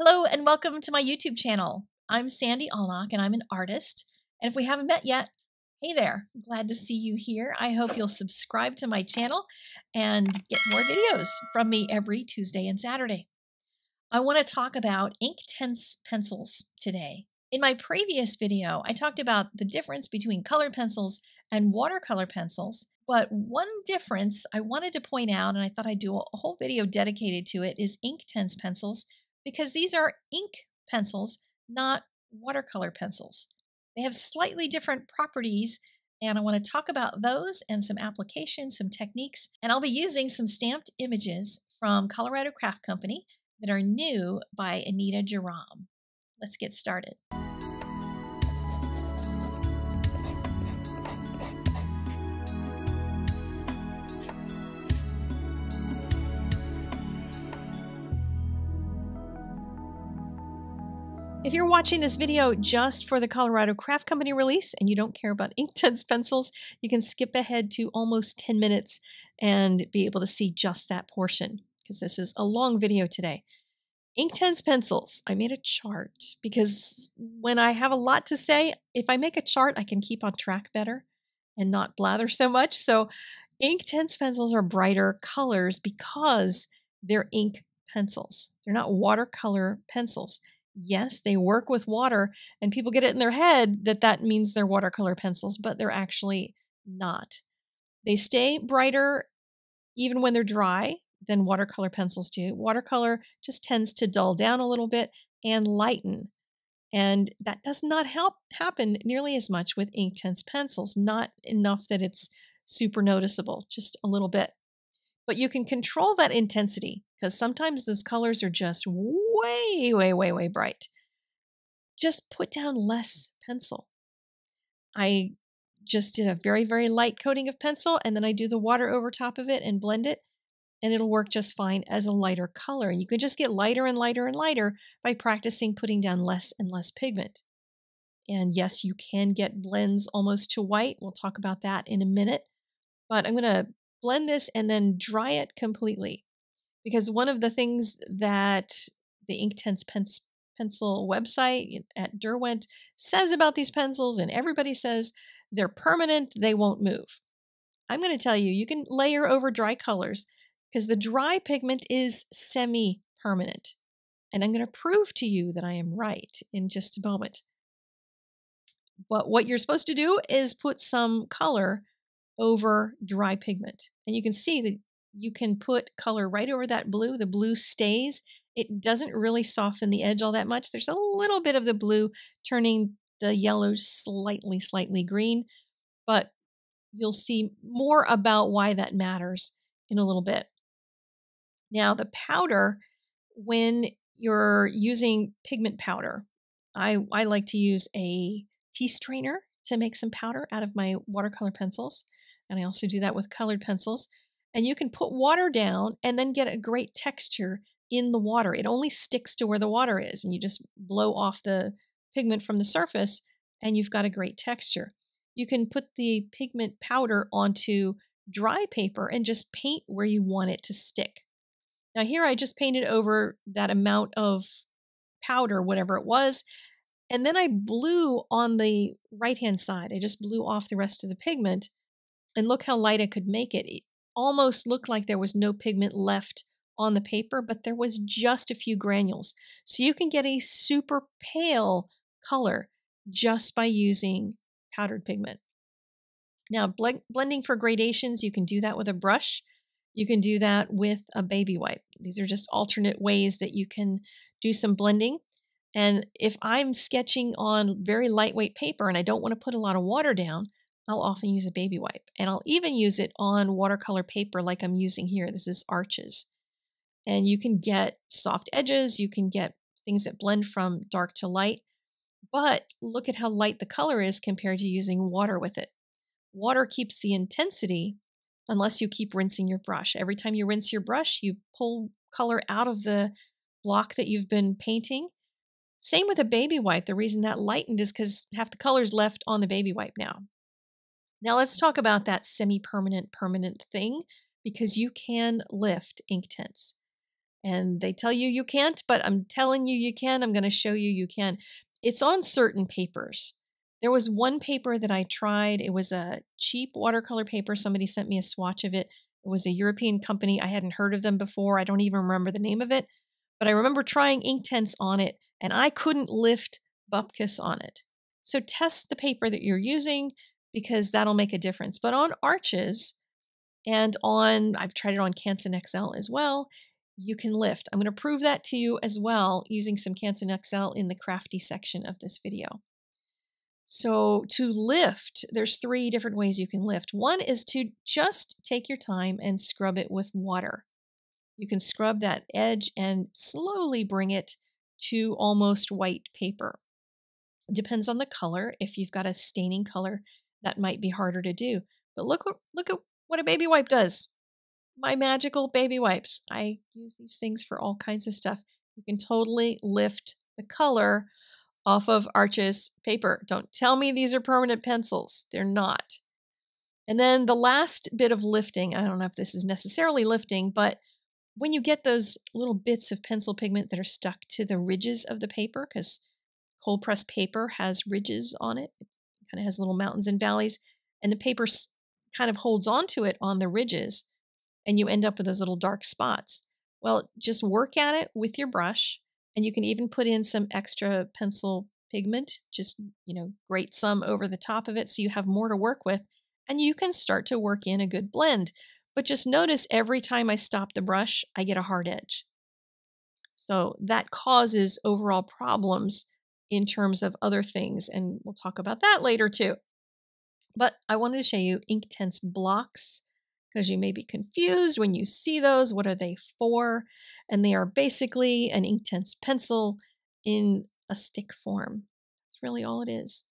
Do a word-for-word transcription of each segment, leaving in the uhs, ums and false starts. Hello and welcome to my YouTube channel. I'm Sandy Allnock and I'm an artist. And if we haven't met yet, hey there, I'm glad to see you here. I hope you'll subscribe to my channel and get more videos from me every Tuesday and Saturday. I want to talk about Inktense pencils today. In my previous video, I talked about the difference between color pencils and watercolor pencils. But one difference I wanted to point out, and I thought I'd do a whole video dedicated to it, is Inktense pencils. Because these are ink pencils, not watercolor pencils. They have slightly different properties, and I want to talk about those and some applications, some techniques, and I'll be using some stamped images from Colorado Craft Company that are new by Anita Jerome. Let's get started. If you're watching this video just for the Colorado Craft Company release and you don't care about Inktense pencils, you can skip ahead to almost ten minutes and be able to see just that portion because this is a long video today. Inktense pencils. I made a chart because when I have a lot to say, if I make a chart, I can keep on track better and not blather so much. So Inktense pencils are brighter colors because they're ink pencils. They're not watercolor pencils. Yes, they work with water, and people get it in their head that that means they're watercolor pencils, but they're actually not. They stay brighter even when they're dry than watercolor pencils do. Watercolor just tends to dull down a little bit and lighten, and that does not help happen nearly as much with Inktense pencils, not enough that it's super noticeable, just a little bit. But you can control that intensity because sometimes those colors are just way, way, way, way bright. Just put down less pencil. I just did a very, very light coating of pencil and then I do the water over top of it and blend it and it'll work just fine as a lighter color. And you can just get lighter and lighter and lighter by practicing putting down less and less pigment. And yes, you can get blends almost to white. We'll talk about that in a minute, but I'm going to blend this and then dry it completely. Because one of the things that the Inktense pen pencil website at Derwent says about these pencils, and everybody says they're permanent, they won't move. I'm going to tell you, you can layer over dry colors because the dry pigment is semi-permanent. And I'm going to prove to you that I am right in just a moment. But what you're supposed to do is put some color over dry pigment. And you can see that you can put color right over that blue. The blue stays. It doesn't really soften the edge all that much. There's a little bit of the blue turning the yellow slightly, slightly green, but you'll see more about why that matters in a little bit. Now the powder, when you're using pigment powder, I, I like to use a tea strainer to make some powder out of my watercolor pencils. And I also do that with colored pencils. And you can put water down and then get a great texture in the water. It only sticks to where the water is, and you just blow off the pigment from the surface and you've got a great texture. You can put the pigment powder onto dry paper and just paint where you want it to stick. Now here I just painted over that amount of powder, whatever it was, and then I blew on the right-hand side. I just blew off the rest of the pigment. And look how light I could make it. It almost looked like there was no pigment left on the paper, but there was just a few granules. So you can get a super pale color just by using powdered pigment. Now, bl- blending for gradations, you can do that with a brush. You can do that with a baby wipe. These are just alternate ways that you can do some blending. And if I'm sketching on very lightweight paper and I don't want to put a lot of water down, I'll often use a baby wipe, and I'll even use it on watercolor paper like I'm using here. This is Arches. And you can get soft edges, you can get things that blend from dark to light, but look at how light the color is compared to using water with it. Water keeps the intensity unless you keep rinsing your brush. Every time you rinse your brush, you pull color out of the block that you've been painting. Same with a baby wipe. The reason that lightened is because half the color's left on the baby wipe now. Now let's talk about that semi-permanent, permanent thing, because you can lift Inktense. and they tell you you can't, but I'm telling you you can. I'm going to show you you can. It's on certain papers. There was one paper that I tried. It was a cheap watercolor paper. Somebody sent me a swatch of it. It was a European company. I hadn't heard of them before. I don't even remember the name of it, but I remember trying Inktense on it, and I couldn't lift bupkis on it. So test the paper that you're using, because that'll make a difference. But on Arches and on, I've tried it on Canson X L as well, you can lift. I'm going to prove that to you as well using some Canson X L in the crafty section of this video. So to lift, there's three different ways you can lift. One is to just take your time and scrub it with water. You can scrub that edge and slowly bring it to almost white paper. Depends on the color. If you've got a staining color, that might be harder to do. But look, look at what a baby wipe does. My magical baby wipes. I use these things for all kinds of stuff. You can totally lift the color off of Arches paper. Don't tell me these are permanent pencils. They're not. And then the last bit of lifting, I don't know if this is necessarily lifting, but when you get those little bits of pencil pigment that are stuck to the ridges of the paper, because cold press paper has ridges on it, it kind of has little mountains and valleys, and the paper kind of holds onto it on the ridges, and you end up with those little dark spots. Well, just work at it with your brush. And you can even put in some extra pencil pigment, just, you know, grate some over the top of it so you have more to work with, and you can start to work in a good blend. But just notice every time I stop the brush, I get a hard edge. So that causes overall problems in terms of other things, and we'll talk about that later too. But I wanted to show you Inktense blocks, because you may be confused when you see those. What are they for? And they are basically an Inktense pencil in a stick form. That's really all it is.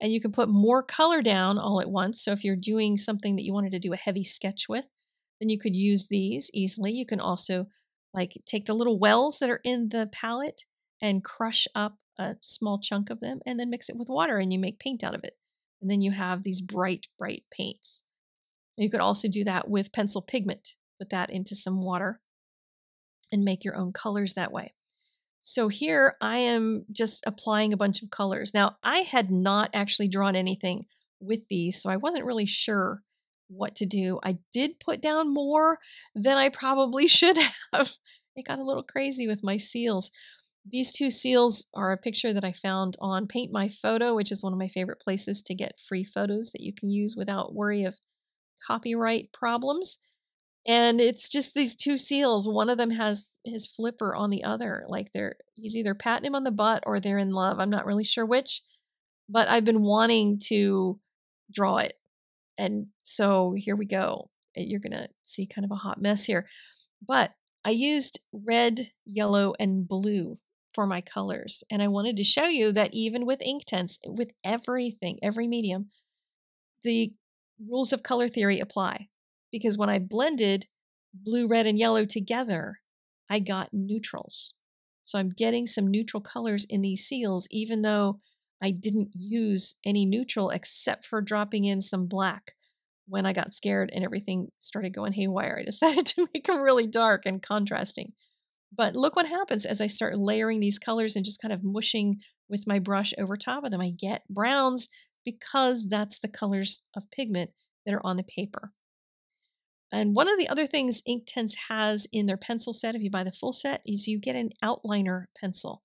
And you can put more color down all at once. So if you're doing something that you wanted to do a heavy sketch with, then you could use these easily. You can also like take the little wells that are in the palette and crush up a small chunk of them and then mix it with water, and you make paint out of it. And then you have these bright, bright paints. You could also do that with pencil pigment, put that into some water and make your own colors that way. So here I am just applying a bunch of colors. Now, I had not actually drawn anything with these, so I wasn't really sure what to do. I did put down more than I probably should have. It got a little crazy with my seals. These two seals are a picture that I found on Paint My Photo, which is one of my favorite places to get free photos that you can use without worry of copyright problems. And it's just these two seals. One of them has his flipper on the other. Like they're, he's either patting him on the butt or they're in love. I'm not really sure which, but I've been wanting to draw it. And so here we go. You're going to see kind of a hot mess here, but I used red, yellow, and blue for my colors. And I wanted to show you that even with Inktense, with everything, every medium, the rules of color theory apply, because when I blended blue, red, and yellow together, I got neutrals. So I'm getting some neutral colors in these seals, even though I didn't use any neutral except for dropping in some black when I got scared and everything started going haywire. I decided to make them really dark and contrasting. But look what happens as I start layering these colors and just kind of mushing with my brush over top of them. I get browns, because that's the colors of pigment that are on the paper. And one of the other things Inktense has in their pencil set, if you buy the full set, is you get an outliner pencil.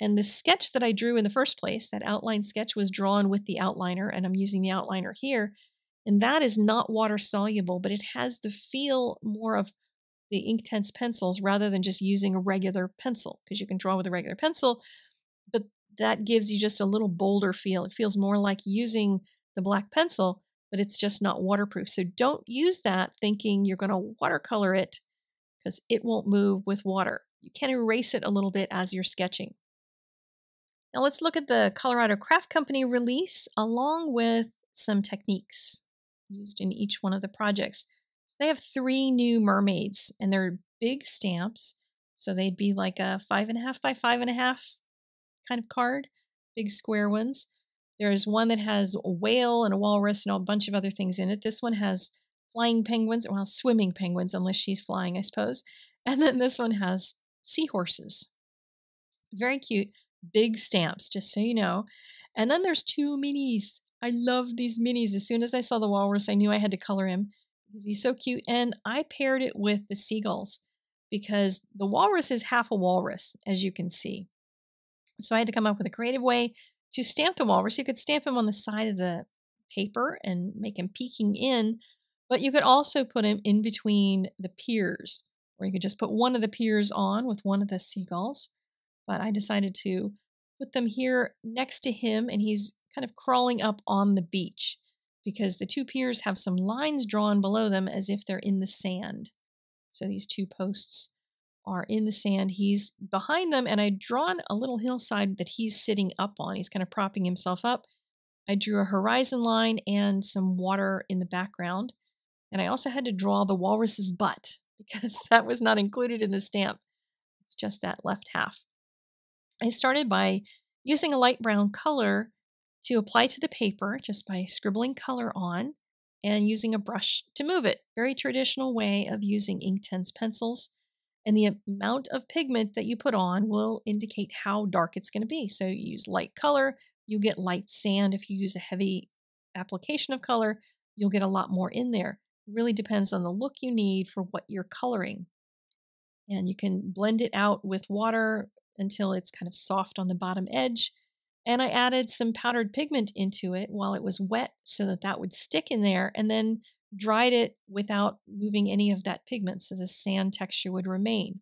And the sketch that I drew in the first place, that outline sketch, was drawn with the outliner, and I'm using the outliner here. And that is not water soluble, but it has the feel more of the Inktense pencils rather than just using a regular pencil, because you can draw with a regular pencil, but that gives you just a little bolder feel. It feels more like using the black pencil, but it's just not waterproof. So don't use that thinking you're going to watercolor it, because it won't move with water. You can erase it a little bit as you're sketching. Now let's look at the Colorado Craft Company release along with some techniques used in each one of the projects. So they have three new mermaids, and they're big stamps. So they'd be like a five and a half by five and a half kind of card, big square ones. There's one that has a whale and a walrus and a bunch of other things in it. This one has flying penguins, well, swimming penguins, unless she's flying, I suppose, And then this one has seahorses. Very cute, big stamps, just so you know. And then there's two minis. I love these minis. As soon as I saw the walrus, I knew I had to color him because he's so cute. And I paired it with the seagulls because the walrus is half a walrus, as you can see. So I had to come up with a creative way to stamp the walrus. You could stamp him on the side of the paper and make him peeking in, but you could also put him in between the piers, or you could just put one of the piers on with one of the seagulls. But I decided to put them here next to him, and he's kind of crawling up on the beach because the two piers have some lines drawn below them as if they're in the sand. So these two posts are in the sand. He's behind them, and I drawn a little hillside that he's sitting up on. He's kind of propping himself up. I drew a horizon line and some water in the background. And I also had to draw the walrus's butt because that was not included in the stamp. It's just that left half. I started by using a light brown color to apply to the paper just by scribbling color on and using a brush to move it. Very traditional way of using Inktense pencils. And the amount of pigment that you put on will indicate how dark it's going to be. So you use light color, you get light sand. If you use a heavy application of color, you'll get a lot more in there. It really depends on the look you need for what you're coloring. And you can blend it out with water until it's kind of soft on the bottom edge. And I added some powdered pigment into it while it was wet so that that would stick in there, and then dried it without moving any of that pigment so the sand texture would remain.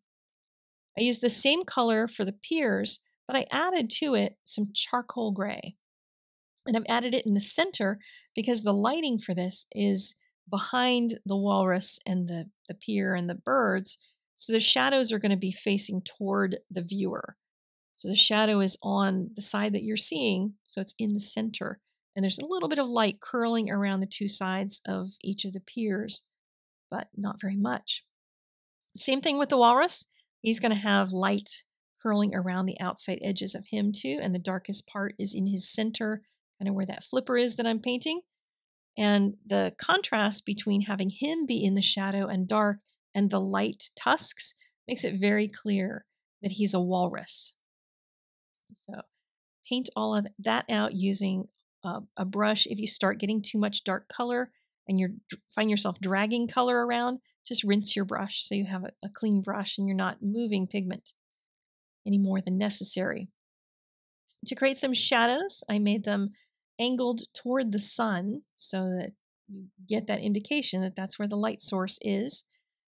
I used the same color for the piers, but I added to it some charcoal gray. And I've added it in the center because the lighting for this is behind the walrus and the, the pier and the birds. So the shadows are going to be facing toward the viewer. So the shadow is on the side that you're seeing, so it's in the center. And there's a little bit of light curling around the two sides of each of the piers, but not very much. Same thing with the walrus. He's going to have light curling around the outside edges of him too, and the darkest part is in his center, kind of where that flipper is that I'm painting. And the contrast between having him be in the shadow and dark and the light tusks makes it very clear that he's a walrus. So paint all of that out using uh, a brush. If you start getting too much dark color and you find yourself dragging color around, just rinse your brush so you have a, a clean brush and you're not moving pigment any more than necessary. To create some shadows, I made them angled toward the sun so that you get that indication that that's where the light source is.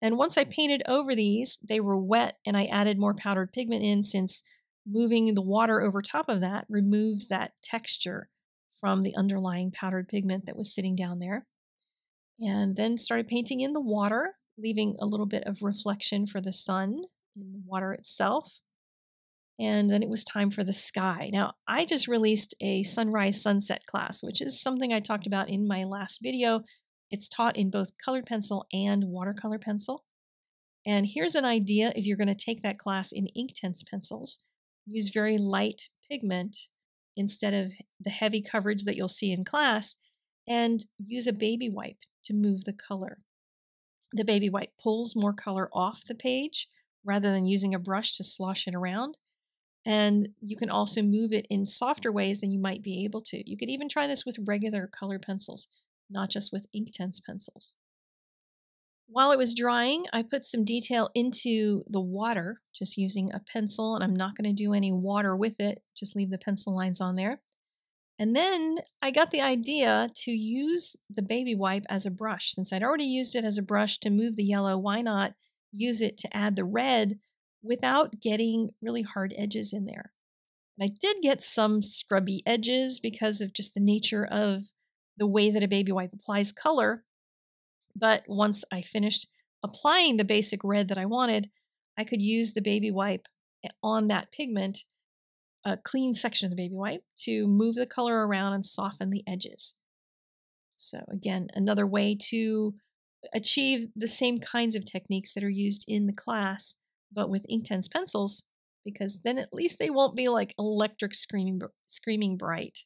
And once I painted over these, they were wet, and I added more powdered pigment in since moving the water over top of that removes that texture from the underlying powdered pigment that was sitting down there. And then started painting in the water, leaving a little bit of reflection for the sun in the water itself. And then it was time for the sky. Now, I just released a sunrise sunset class, which is something I talked about in my last video. It's taught in both colored pencil and watercolor pencil. And here's an idea if you're going to take that class in Inktense pencils. Use very light pigment instead of the heavy coverage that you'll see in class, and use a baby wipe to move the color. The baby wipe pulls more color off the page rather than using a brush to slosh it around. And you can also move it in softer ways than you might be able to. You could even try this with regular color pencils, not just with Inktense pencils. While it was drying, I put some detail into the water, just using a pencil, and I'm not going to do any water with it, just leave the pencil lines on there. And then I got the idea to use the baby wipe as a brush. Since I'd already used it as a brush to move the yellow, why not use it to add the red without getting really hard edges in there? And I did get some scrubby edges because of just the nature of the way that a baby wipe applies color. But once I finished applying the basic red that I wanted, I could use the baby wipe on that pigment, a clean section of the baby wipe, to move the color around and soften the edges. So again, another way to achieve the same kinds of techniques that are used in the class, but with Inktense pencils, because then at least they won't be like electric screaming, screaming bright.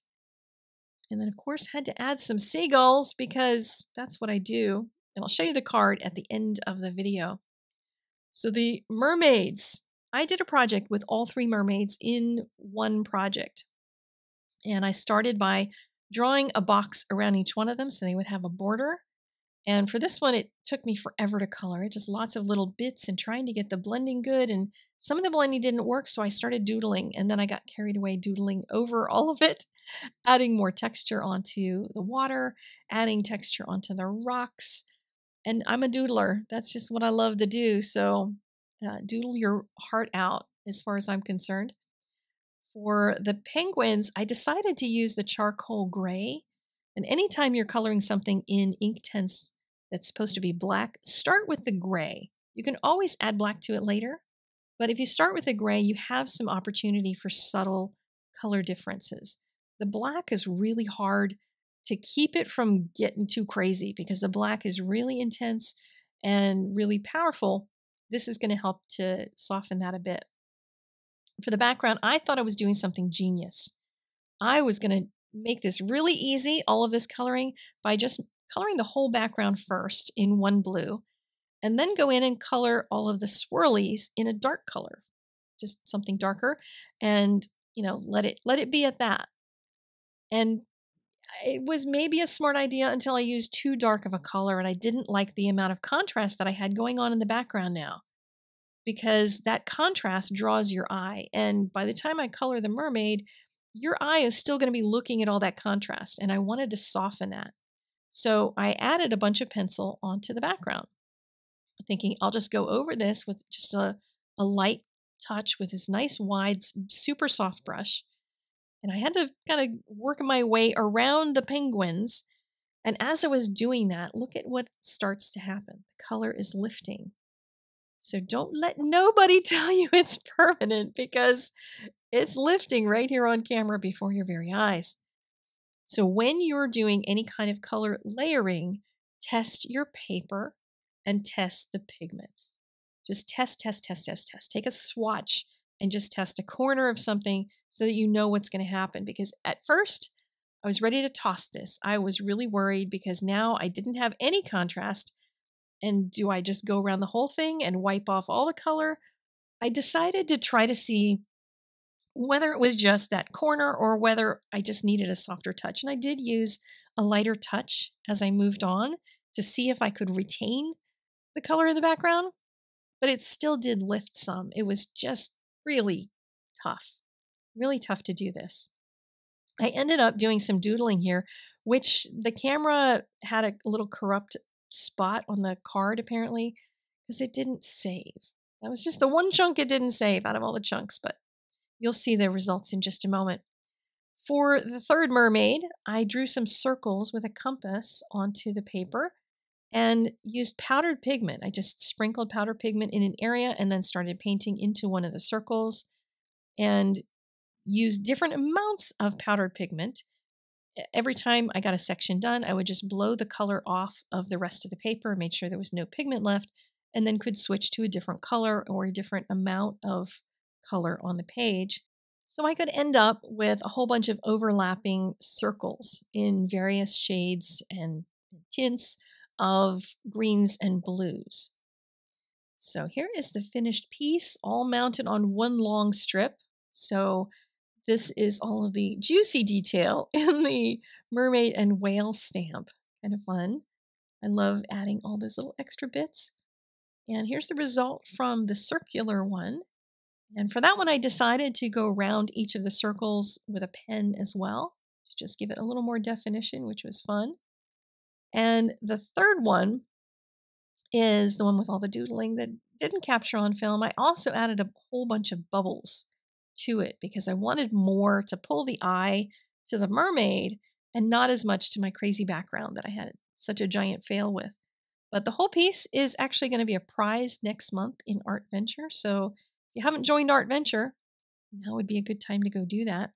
And then, of course, had to add some seagulls because that's what I do. And I'll show you the card at the end of the video. So the mermaids. I did a project with all three mermaids in one project. And I started by drawing a box around each one of them so they would have a border. And for this one, it took me forever to color it, just lots of little bits and trying to get the blending good. And some of the blending didn't work, so I started doodling. And then I got carried away doodling over all of it, adding more texture onto the water, adding texture onto the rocks. And I'm a doodler. That's just what I love to do. So uh, doodle your heart out as far as I'm concerned. For the penguins, I decided to use the charcoal gray. And anytime you're coloring something in Inktense that's supposed to be black, start with the gray. You can always add black to it later, but if you start with the gray, you have some opportunity for subtle color differences. The black is really hard to keep it from getting too crazy because the black is really intense and really powerful. This is going to help to soften that a bit. For the background, I thought I was doing something genius. I was going to make this really easy, all of this coloring, by just coloring the whole background first in one blue, and then go in and color all of the swirlies in a dark color, just something darker, and, you know, let it let it be at that. And it was maybe a smart idea until I used too dark of a color, and I didn't like the amount of contrast that I had going on in the background now, because that contrast draws your eye. And by the time I color the mermaid, your eye is still going to be looking at all that contrast, and I wanted to soften that. So I added a bunch of pencil onto the background, thinking I'll just go over this with just a, a light touch with this nice wide, super soft brush. And I had to kind of work my way around the penguins. And as I was doing that, look at what starts to happen. The color is lifting. So don't let nobody tell you it's permanent, because it's lifting right here on camera before your very eyes. So when you're doing any kind of color layering, test your paper and test the pigments. Just test, test, test, test, test. Take a swatch and just test a corner of something so that you know what's going to happen. Because at first, I was ready to toss this. I was really worried because now I didn't have any contrast. And do I just go around the whole thing and wipe off all the color? I decided to try to see whether it was just that corner or whether I just needed a softer touch. And I did use a lighter touch as I moved on to see if I could retain the color in the background, but it still did lift some. It was just really tough, really tough to do this. I ended up doing some doodling here, which the camera had a little corrupt spot on the card apparently, because it didn't save. That was just the one chunk it didn't save out of all the chunks, but you'll see the results in just a moment. For the third mermaid, I drew some circles with a compass onto the paper and used powdered pigment. I just sprinkled powder pigment in an area and then started painting into one of the circles and used different amounts of powdered pigment. Every time I got a section done, I would just blow the color off of the rest of the paper, made sure there was no pigment left, and then could switch to a different color or a different amount of color on the page. So I could end up with a whole bunch of overlapping circles in various shades and tints of greens and blues. So here is the finished piece, all mounted on one long strip. So this is all of the juicy detail in the mermaid and whale stamp. Kind of fun. I love adding all those little extra bits. And here's the result from the circular one. And for that one, I decided to go around each of the circles with a pen as well, to just give it a little more definition, which was fun. And the third one is the one with all the doodling that didn't capture on film. I also added a whole bunch of bubbles to it because I wanted more to pull the eye to the mermaid and not as much to my crazy background that I had such a giant fail with. But the whole piece is actually going to be a prize next month in ArtVenture. So if you haven't joined ArtVenture, now would be a good time to go do that.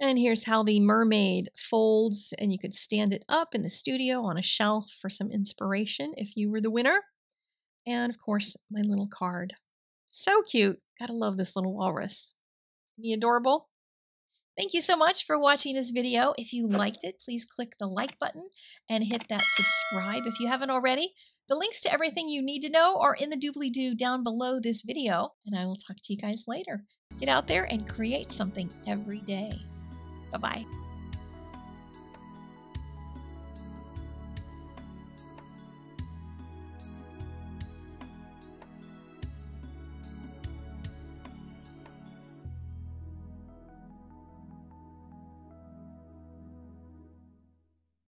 And here's how the mermaid folds, and you could stand it up in the studio on a shelf for some inspiration if you were the winner. And of course, my little card. So cute. Gotta love this little walrus. Isn't he adorable? Thank you so much for watching this video. If you liked it, please click the like button and hit that subscribe if you haven't already. The links to everything you need to know are in the doobly-doo down below this video, and I will talk to you guys later. Get out there and create something every day. Bye-bye.